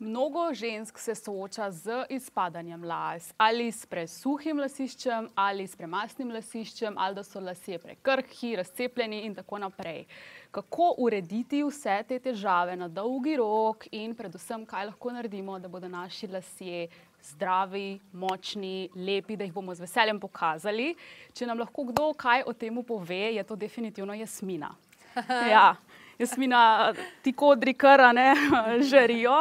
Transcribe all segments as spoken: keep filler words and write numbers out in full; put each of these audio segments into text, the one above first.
Mnogo žensk se sooča z izpadanjem las, ali s presuhim lasiščem, ali s premasnim lasiščem, ali da so lasje prekrhki, razcepljeni in tako naprej. Kako urediti vse te težave na dolgi rok in predvsem, kaj lahko naredimo, da bodo naši lasje zdravi, močni, lepi, da jih bomo z veseljem pokazali. Če nam lahko kdo kaj o temu pove, je to definitivno Jasmina. Ja. Jasmina, ti kodri kar, ne, žarijo,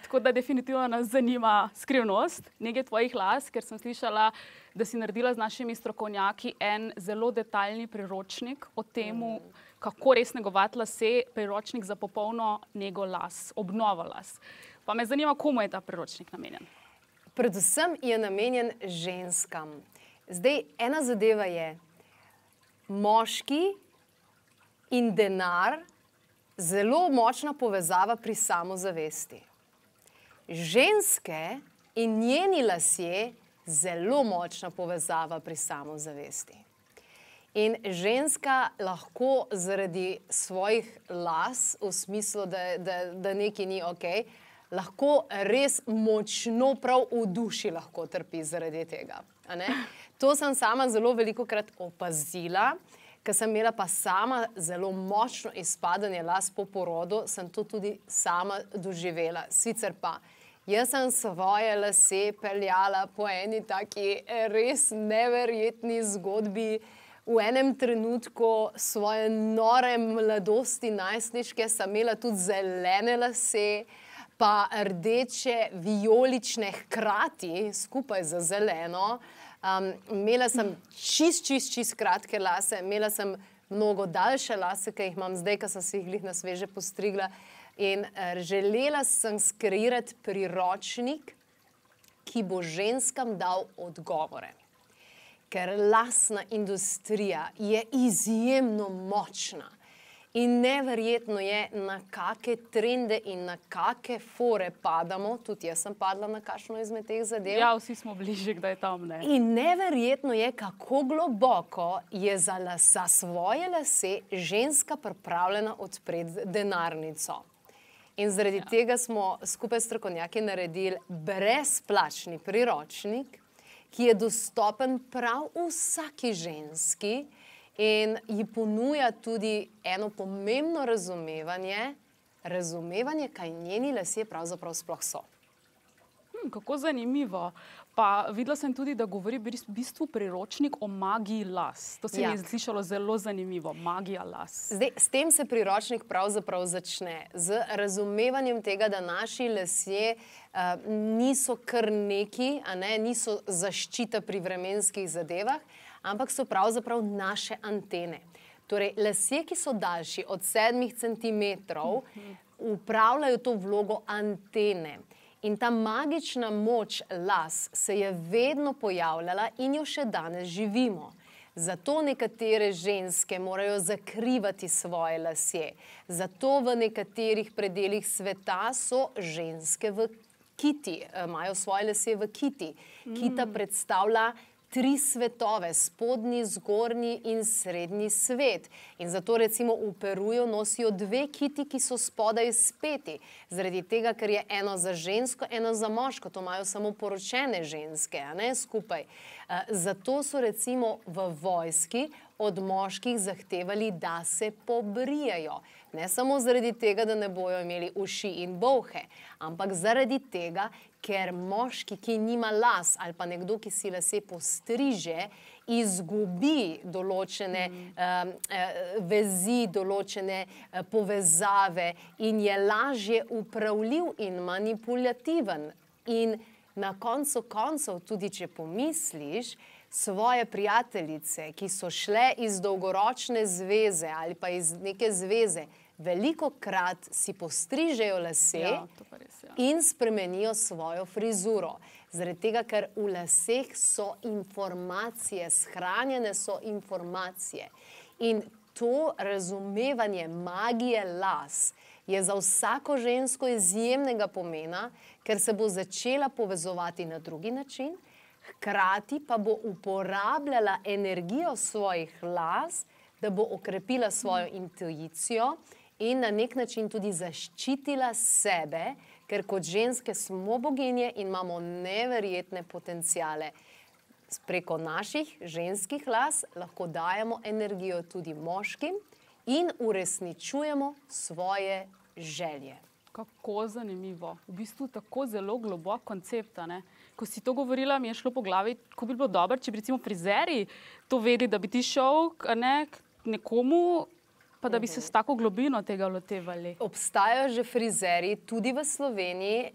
tako da definitivno nas zanima skrivnost nekaj tvojih las, ker sem slišala, da si naredila z našimi strokovnjaki en zelo detaljni priročnik o temu, kako res negovati lase, priročnik za popolno nego las, obnovo las. Pa me zanima, komu je ta priročnik namenjen? Predvsem je namenjen ženskam. Zdaj, ena zadeva je moški in denar, zelo močna povezava pri samozavesti. Ženske in njeni lasje, zelo močna povezava pri samozavesti. In ženska lahko zaradi svojih las, v smislu, da, da, da nekaj ni ok, lahko res močno, prav v duši lahko trpi zaradi tega. A ne? To sem sama zelo veliko krat opazila. Ker sem imela pa sama zelo močno izpadanje las po porodu, sem to tudi sama doživela. Sicer pa, jaz sem svoje lase peljala po eni taki res neverjetni zgodbi. V enem trenutku svoje nore mladosti najstniške sem imela tudi zelene lase, pa rdeče, vijolične hkrati, skupaj za zeleno. Um, imela sem čist, čist, čist kratke lase, imela sem mnogo daljše lase, ki jih imam zdaj, ko sem si jih glih na sveže postrigla. In er, želela sem skreirati priročnik, ki bo ženskam dal odgovore. Ker lasna industrija je izjemno močna. In neverjetno je, na kakšne trende in na kakšne fore padamo. Tudi jaz sem padla na kakšno izmed teh zadev. Ja, vsi smo bližje, kdaj tam, ne. In neverjetno je, kako globoko je za, las, za svoje lase ženska pripravljena odpreti denarnico. In zaradi ja. tega smo skupaj s strokovnjaki naredili brezplačni priročnik, ki je dostopen prav vsaki ženski, in ji ponuja tudi eno pomembno razumevanje, razumevanje, kaj njeni lasje pravzaprav sploh so. Hm, kako zanimivo. Pa videla sem tudi, da govori v bistvu priročnik o magiji las. To se ja. mi je slišalo zelo zanimivo, magija las. Zdaj, s tem se priročnik pravzaprav začne, z razumevanjem tega, da naši lasje uh, niso kar neki, a ne, niso zaščita pri vremenskih zadevah, ampak so pravzaprav naše antene. Torej, lasje, ki so daljši od sedmih centimetrov, upravljajo to vlogo antene. In ta magična moč las se je vedno pojavljala in jo še danes živimo. Zato nekatere ženske morajo zakrivati svoje lasje. Zato v nekaterih predelih sveta so ženske v kiti, imajo svoje lase v kiti. Kita predstavlja tri svetove, spodnji, zgornji in srednji svet. In zato recimo v Peruju nosijo dve kiti, ki so spodaj speti. Zaradi tega, ker je eno za žensko, eno za moško. To imajo samo poročene ženske, a ne, skupaj. Zato so recimo v vojski od moških zahtevali, da se pobrijajo. Ne samo zaradi tega, da ne bojo imeli uši in bolhe, ampak zaradi tega, ker moški, ki nima las ali pa nekdo, ki si lase postriže, izgubi določene mm. uh, vezi, določene uh, povezave in je lažje upravljiv in manipulativen. In na koncu koncev, tudi če pomisliš, svoje prijateljice, ki so šle iz dolgoročne zveze ali pa iz neke zveze, veliko krat si postrižejo lase ja, to pa res, ja. in spremenijo svojo frizuro. Zaradi tega, ker v laseh so informacije, shranjene so informacije. In to razumevanje magije las je za vsako žensko izjemnega pomena, ker se bo začela povezovati na drugi način, hkrati pa bo uporabljala energijo svojih las, da bo okrepila svojo intuicijo in na nek način tudi zaščitila sebe, ker kot ženske smo boginje in imamo neverjetne potencijale. Preko naših ženskih las lahko dajemo energijo tudi moškim in uresničujemo svoje želje. Kako zanimivo. V bistvu tako zelo globok koncept, ne? Ko si to govorila, mi je šlo po glavi, ko bi bilo dobro, če bi recimo frizeri to vedeli, da bi ti šel ne, k nekomu, pa da bi se s tako globino tega lotevali. Obstajajo že frizeri, tudi v Sloveniji,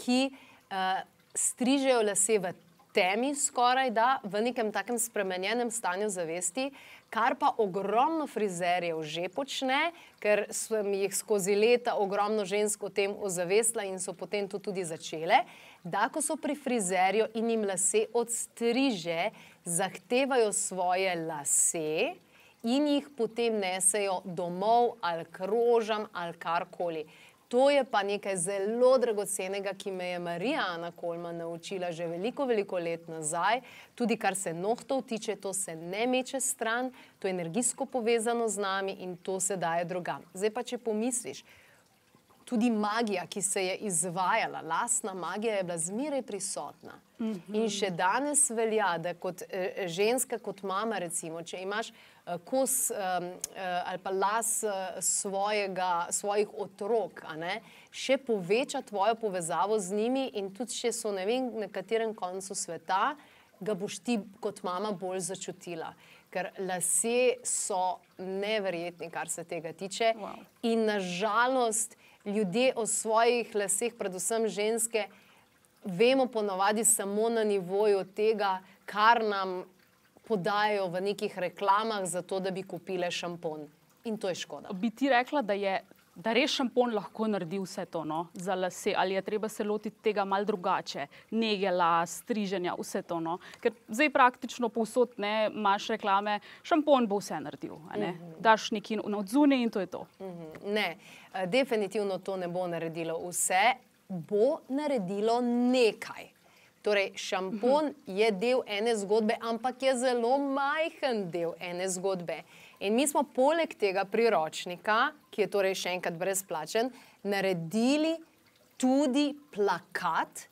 ki uh, strižejo lase v temi skoraj da, v nekem takem spremenjenem stanju zavesti, kar pa ogromno frizerjev že počne, ker sem jih skozi leta ogromno žensk o tem ozavestila in so potem to tudi začele, da ko so pri frizerju in jim lase odstriže, zahtevajo svoje lase in jih potem nesejo domov ali krožam ali karkoli. To je pa nekaj zelo dragocenega, ki me je Marijana Kolman naučila že veliko, veliko let nazaj. Tudi kar se nohtov tiče, to se ne meče stran, to je energijsko povezano z nami in to se daje drugam. Zdaj pa, če pomisliš, tudi magija, ki se je izvajala, lastna magija je bila zmeraj prisotna. Mm-hmm. In še danes velja, da kot eh, ženska, kot mama recimo, če imaš eh, kos eh, ali pa las eh, svojega, svojih otrok, a ne, še poveča tvojo povezavo z njimi in tudi še so ne vem, na katerem koncu sveta, ga boš ti kot mama bolj začutila. Ker lase so neverjetni, kar se tega tiče. Wow. In na žalost ljudje o svojih laseh, predvsem ženske, vemo ponavadi samo na nivoju tega, kar nam podajo v nekih reklamah za to, da bi kupile šampon. In to je škoda. Bi ti rekla, da je, da res šampon lahko naredi vse to, no, za lase, ali je treba se lotiti tega malo drugače, nege las, striženja, vse to, no, ker zdaj praktično povsod, ne, imaš reklame, šampon bo vse naredil, a ne, mm-hmm. daš nekaj odzune in to je to. Mm-hmm. Ne, definitivno to ne bo naredilo vse, bo naredilo nekaj. Torej, šampon mm-hmm. je del ene zgodbe, ampak je zelo majhen del ene zgodbe. In mi smo poleg tega priročnika, ki je torej še enkrat brezplačen, naredili tudi plakat,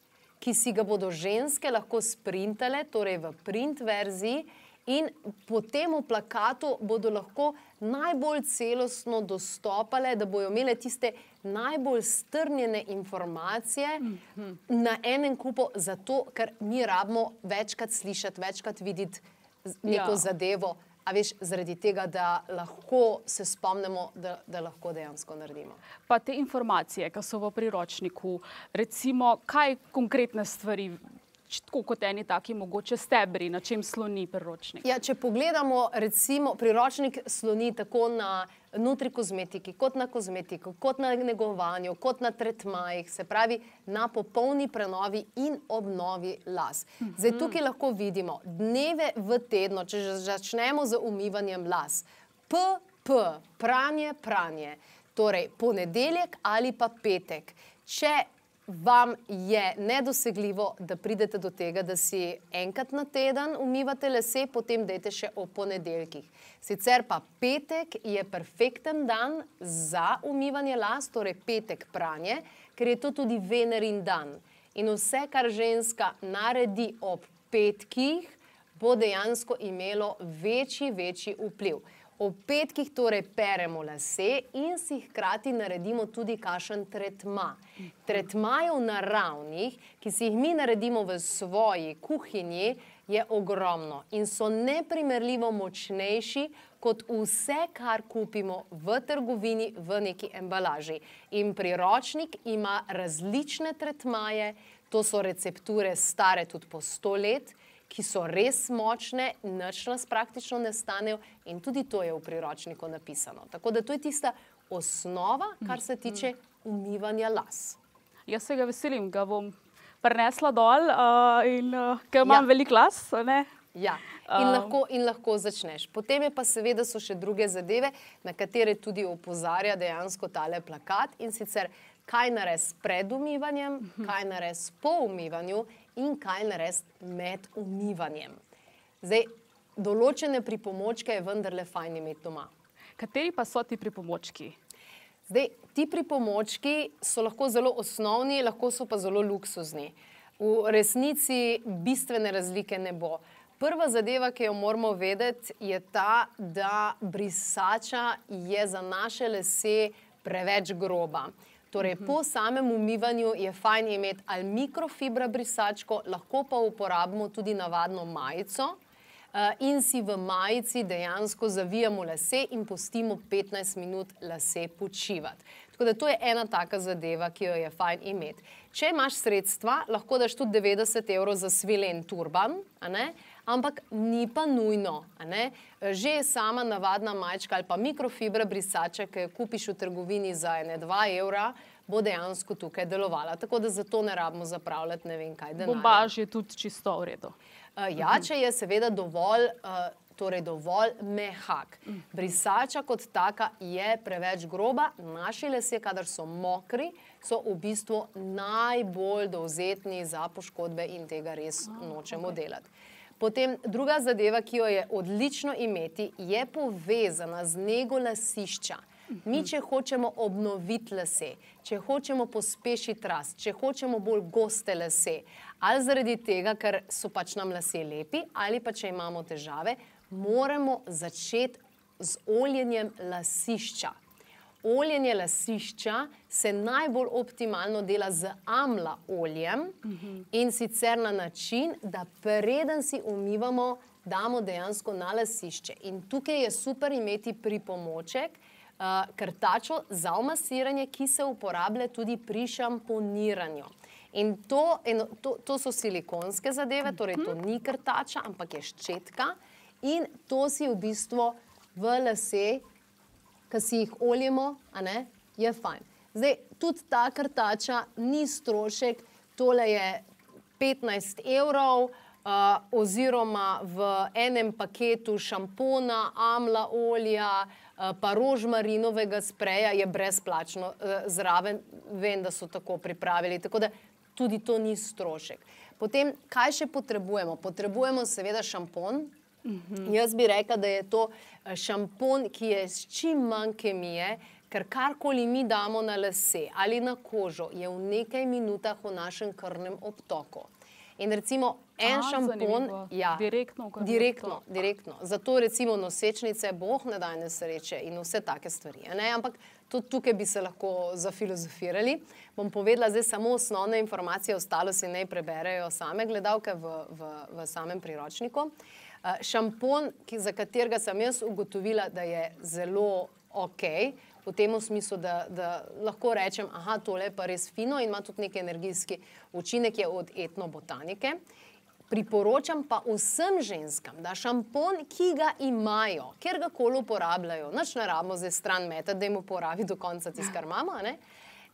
ki si ga bodo ženske lahko sprintale, torej v print verziji, in po tem plakatu bodo lahko najbolj celostno dostopale, da bojo imele tiste najbolj strnjene informacije mm-hmm. na enem kupu, zato ker mi rabimo večkrat slišati, večkrat videti neko ja. zadevo, a veš, zaradi tega, da lahko se spomnimo, da, da lahko dejansko naredimo. Pa te informacije, ki so v priročniku, recimo, kaj konkretne stvari, tako kot eni taki mogoče stebri, na čem sloni priročnik? Ja, če pogledamo, recimo, priročnik sloni tako na nutri kozmetiki, kot na kozmetiku, kot na negovanju, kot na tretmajih, se pravi na popolni prenovi in obnovi las. Mm-hmm. Zdaj tukaj lahko vidimo dneve v tednu, če začnemo z umivanjem las. P P, pranje, pranje, torej ponedeljek ali pa petek. Če vam je nedosegljivo, da pridete do tega, da si enkrat na teden umivate lase, potem dajte še o ponedeljkih. Sicer pa petek je perfekten dan za umivanje las, torej petek pranje, ker je to tudi Venerin dan. In vse, kar ženska naredi ob petkih, bo dejansko imelo večji, večji vpliv. Ob petkih torej peremo lase in si hkrati naredimo tudi kakšen tretma. Tretmajev naravnih, ki si jih mi naredimo v svoji kuhinji, je ogromno in so neprimerljivo močnejši kot vse, kar kupimo v trgovini v neki embalaži. In priročnik ima različne tretmaje, to so recepture stare tudi po sto let, ki so res močne, nič nas praktično ne stanejo in tudi to je v priročniku napisano. Tako da to je tista osnova, kar se tiče umivanja las. Jaz se ga veselim, ga bom prinesla dol in ker imam velik las, ne? Ja, in lahko začneš. Potem je pa seveda so še druge zadeve, na katere tudi opozarja dejansko tale plakat in sicer kaj nares pred umivanjem, kaj nares po umivanju in kaj narediti med umivanjem. Zdaj, določene pripomočke je vendarle fajn imeti doma. Kateri pa so ti pripomočki? Zdaj, ti pripomočki so lahko zelo osnovni, lahko so pa zelo luksuzni. V resnici bistvene razlike ne bo. Prva zadeva, ki jo moramo vedeti, je ta, da brisača je za naše lase preveč groba. Torej, po samem umivanju je fajn imeti ali mikrofibra brisačko, lahko pa uporabimo tudi navadno majico in si v majici dejansko zavijamo lase in pustimo petnajst minut lase počivati. Tako da to je ena taka zadeva, ki jo je fajn imeti. Če imaš sredstva, lahko daš tudi devetdeset evrov za svilen turban, ampak ni pa nujno. Že sama navadna majčka ali pa mikrofibra brisača, ki jo kupiš v trgovini za dva evra, bo dejansko tukaj delovala. Tako da zato ne rabimo zapravljati ne vem kaj denarja. Bombaž je tudi čisto v redu. Ja, če je seveda dovolj, torej dovolj mehak. Brisača kot taka je preveč groba. Naši lasje, kadar so mokri, so v bistvu najbolj dovzetni za poškodbe in tega res nočemo delati. Potem druga zadeva, ki jo je odlično imeti, je povezana z nego lasišča. Mi, če hočemo obnoviti lase, če hočemo pospešiti rast, če hočemo bolj goste lase, ali zaradi tega, ker so pač nam lase lepi, ali pa če imamo težave, moramo začeti z oljenjem lasišča. Oljenje lasišča se najbolj optimalno dela z amla oljem in sicer na način, da preden si umivamo, damo dejansko na lasišče. In tukaj je super imeti pripomoček, krtačo za omasiranje, ki se uporablja tudi pri šamponiranju. In to so silikonske zadeve, torej to ni krtača, ampak je ščetka in to si v bistvu v lase, ki si jih oljemo, je fajn. Zdaj, tudi ta krtača ni strošek, tole je petnajst evrov, oziroma v enem paketu šampona, amla olja, pa rožmarinovega spreja je brezplačno zraven, vem, da so tako pripravili, tako da tudi to ni strošek. Potem, kaj še potrebujemo? Potrebujemo seveda šampon. Jaz bi rekla, da je to šampon, ki je s čim manj kemije, ker karkoli mi damo na lase ali na kožo, je v nekaj minutah v našem krvnem obtoku. In recimo en šampon... Direktno v krvnem obtoku. Direktno. Zato recimo nosečnice, boh ne daj nesreče in vse take stvari. Ampak tudi tukaj bi se lahko zafilozofirali. Bom povedala zdaj samo osnovne informacije, ostalo si naj preberejo same gledalke v samem priročniku. Šampon, za katerega sem jaz ugotovila, da je zelo ok, v tem smislu, da lahko rečem, aha, tole je pa res fino in ima tudi nek energijski učinek, je od etnobotanike. Priporočam pa vsem ženskam, da šampon, ki ga imajo, ker ga koli uporabljajo, nič ne rabimo zdaj stran metati, da jim uporabi do konca tisto, kar imamo,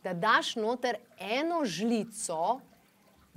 da daš noter eno žlico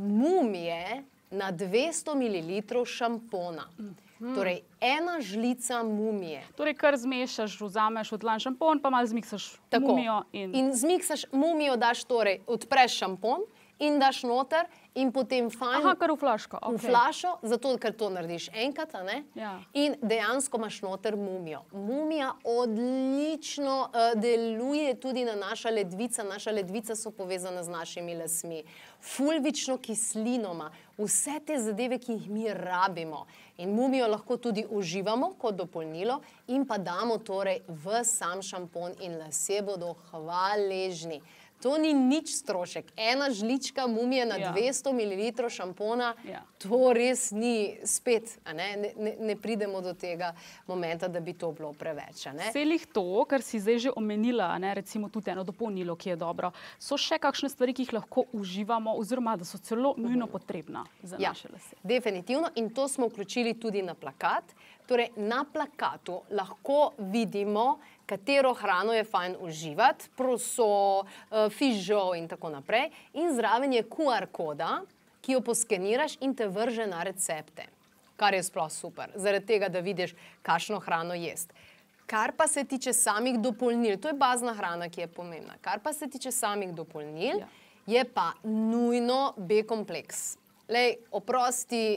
mumije na dvesto mililitrov šampona. Torej, ena žlica mumije. Torej, kar zmešaš, vzameš odlan šampon, pa malo zmiksaš mumijo in... Tako. In zmiksaš mumijo, daš torej, odpreš šampon in daš noter in potem fajn... Aha, kar v flaško. Okay. V flašo, zato, ker to narediš enkrat, a ne? Ja. In dejansko imaš noter mumijo. Mumija odlično uh, deluje tudi na naša ledvica. Naša ledvica so povezana z našimi lasmi. Fulvično kislinoma. Vse te zadeve, ki jih mi rabimo. In mumijo lahko tudi uživamo kot dopolnilo in pa damo torej v sam šampon in lase bodo hvaležni. To ni nič strošek. Ena žlička mumije na ja. dvesto mililitrov šampona, ja. to res ni spet, a ne? Ne, ne, ne pridemo do tega momenta, da bi to bilo preveč. Vselih to, kar si zdaj že omenila, a ne? Recimo tudi eno dopolnilo, ki je dobro, so še kakšne stvari, ki jih lahko uživamo oziroma da so celo nujno potrebna za ja. naše lase? Definitivno in to smo vključili tudi na plakat. Torej, na plakatu lahko vidimo, katero hrano je fajn uživati, proso, fižol in tako naprej. In zraven je Q R koda, ki jo poskeniraš in te vrže na recepte, kar je sploh super, zaradi tega, da vidiš, kakšno hrano jesti. Kar pa se tiče samih dopolnil, to je bazna hrana, ki je pomembna, kar pa se tiče samih dopolnil, ja. je pa nujno B kompleks. Lej, oprosti,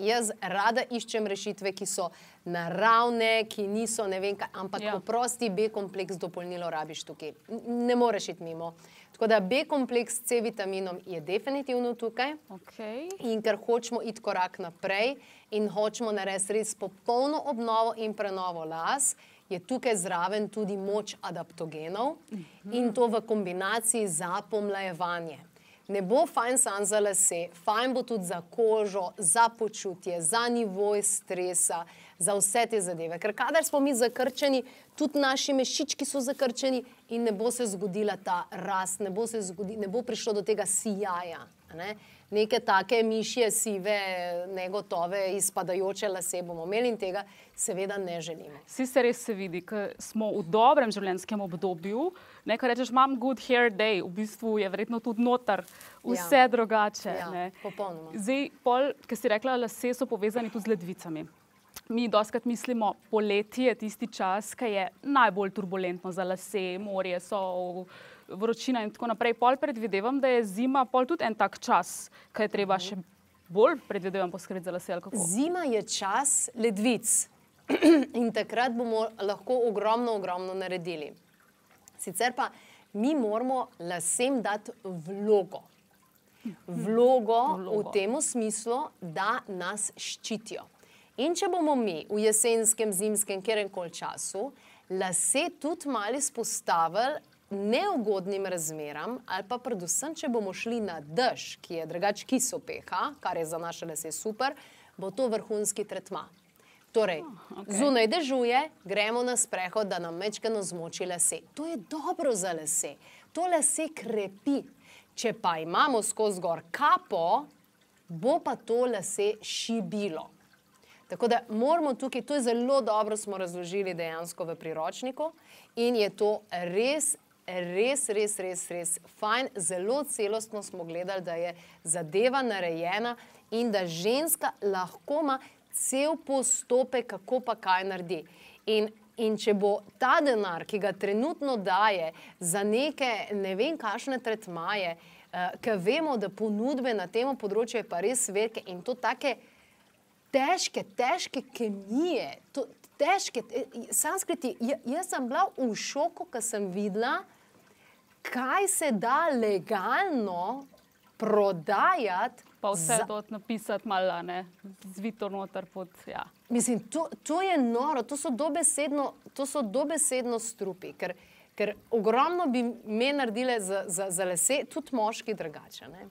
jaz rada iščem rešitve, ki so naravne, ki niso, ne vem kaj, ampak ja. oprosti, B kompleks dopolnilo rabiš tukaj. Ne moreš iti mimo. Tako da B kompleks C vitaminom je definitivno tukaj. Okay. In ker hočemo iti korak naprej in hočemo narediti res popolno obnovo in prenovo las, je tukaj zraven tudi moč adaptogenov mhm. in to v kombinaciji za pomlajevanje. Ne bo fajn sam za lase, fajn bo tudi za kožo, za počutje, za nivoj stresa, za vse te zadeve. Ker kadar smo mi zakrčeni, tudi naši mešički so zakrčeni in ne bo se zgodila ta rast, ne bo, se zgodi, ne bo prišlo do tega sijaja. Ne? Neke take mišje, sive, negotove, izpadajoče lase bomo imeli in tega seveda ne želimo. Si se res se vidi, ker smo v dobrem življenjskem obdobju, ne, ko rečeš, imam good hair day, v bistvu je verjetno tudi notar vse ja. drugače. Ja, ne. Popolnoma. Zdaj, pol, ker si rekla, lase so povezani tudi z ledvicami. Mi doskrat mislimo, poletje je tisti čas, ki je najbolj turbulentno za lase, morje, sol, vročina in tako naprej. Pol predvidevam, da je zima pol tudi en tak čas, ki je treba še bolj predvidevam poskrbeti za lase, ali kako? Zima je čas ledvic in takrat bomo lahko ogromno, ogromno naredili. Sicer pa mi moramo lasem dati vlogo. Vlogo, vlogo. v tem smislu, da nas ščitijo. In če bomo mi v jesenskem, zimskem, kjerkoli času, lase tudi malo izpostavili neugodnim razmeram, ali pa predvsem, če bomo šli na dež, ki je drugač kisopeha, kar je za naše lase super, bo to vrhunski tretma. Torej, oh, okay. zunaj dežuje, gremo na sprehod, da nam mečkano zmoči lase. To je dobro za lase. To lase krepi. Če pa imamo skozi gor kapo, bo pa to lase šibilo. Tako da moramo tukaj, to je zelo dobro smo razložili dejansko v priročniku in je to res, res, res, res, res fajn. Zelo celostno smo gledali, da je zadeva narejena in da ženska lahko ima cel postopek, kako pa kaj naredi. In In če bo ta denar, ki ga trenutno daje za neke, ne vem kakšne tretmaje, ki vemo, da ponudbe na tem področju je pa res velike in to take težke, težke kemije, to, težke, sanskriti, jaz sem bila v šoku, ko sem videla, kaj se da legalno prodajati. Pa vse za... dot napisati malo, ne, zvito noter pod, ja. Mislim, to, to je noro, to so dobesedno, to so dobesedno strupi, ker, ker ogromno bi me naredile za, za, za lese, tudi moški drugače, ne.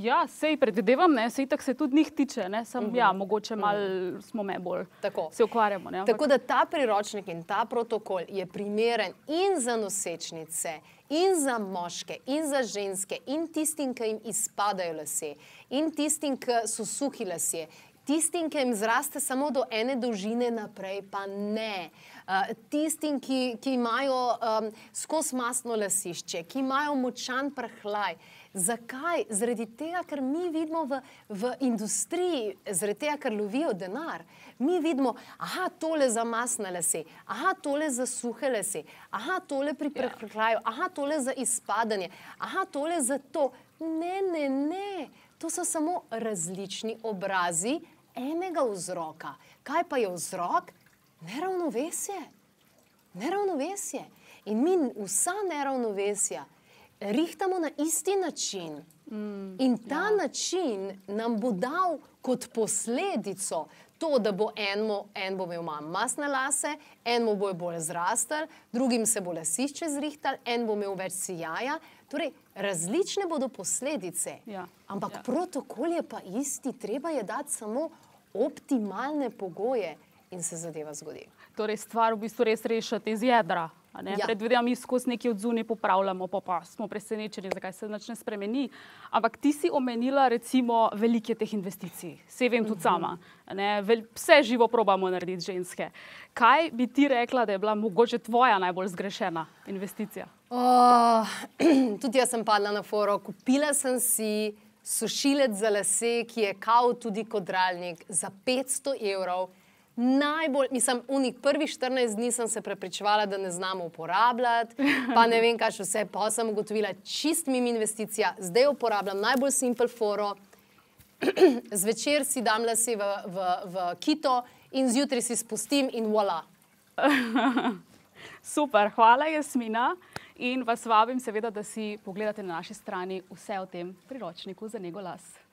Ja, sej predvidevam, ne, sej tak se tudi njih tiče, ne, sam, mm-hmm. ja, mogoče malo mm-hmm. smo me bolj, tako. se ukvarjamo, ne. Ampak... Tako da ta priročnik in ta protokol je primeren in za nosečnice, in za moške, in za ženske, in tistim, ki jim izpadajo lase, in tistim, ki so suhi lasje, tistim, ki jim zraste samo do ene dolžine naprej, pa ne. Uh, tistim, ki, ki imajo um, skozi mastno lasišče, ki imajo močan prhljaj. Zakaj? Zaradi tega, ker mi vidimo v, v industriji, zaradi tega, ker lovijo denar, mi vidimo, aha, tole za masne lase, aha, tole za suhe lase, aha, tole pri prekraju, aha, tole za izpadanje, aha, tole za to. Ne, ne, ne, to so samo različni obrazi enega vzroka. Kaj pa je vzrok? Neravnovesje. Neravnovesje. In mi vsa neravnovesja rihtamo na isti način. Mm, in ta ja. način nam bo dal kot posledico to, da bo enmo, en bo imel manj masne lase, en bo bolj, bolj zrastel, drugim se bo lasišče zrihtal, en bo imel več sijaja. Torej, različne bodo posledice. Ja. Ampak ja. protokol je pa isti, treba je dati samo optimalne pogoje in se zadeva zgodi. Torej, stvar v bistvu res rešiti iz jedra. Ja. Predvidevam, mi skozi nekaj od zunaj popravljamo, pa, pa smo presenečeni, zakaj se nič ne spremeni. Ampak ti si omenila recimo velike teh investicij, se vem tudi uh -huh. sama. Ne? Vse živo probamo narediti ženske. Kaj bi ti rekla, da je bila mogoče tvoja najbolj zgrešena investicija? Oh, tudi jaz sem padla na foro, kupila sem si sušilec za lase, ki je kao tudi kodralnik za petsto evrov. Najbolj, mislim, unih prvih štirinajst dni sem se prepričevala, da ne znamo uporabljati, pa ne vem, kaj še vse, pa sem ugotovila, čist mim investicija, zdaj uporabljam najbolj simpel foro, zvečer si dam lase v, v, v kito in zjutraj si spustim in voila. Super, hvala Jasmina in vas vabim seveda, da si pogledate na naši strani vse o tem priročniku za nego las.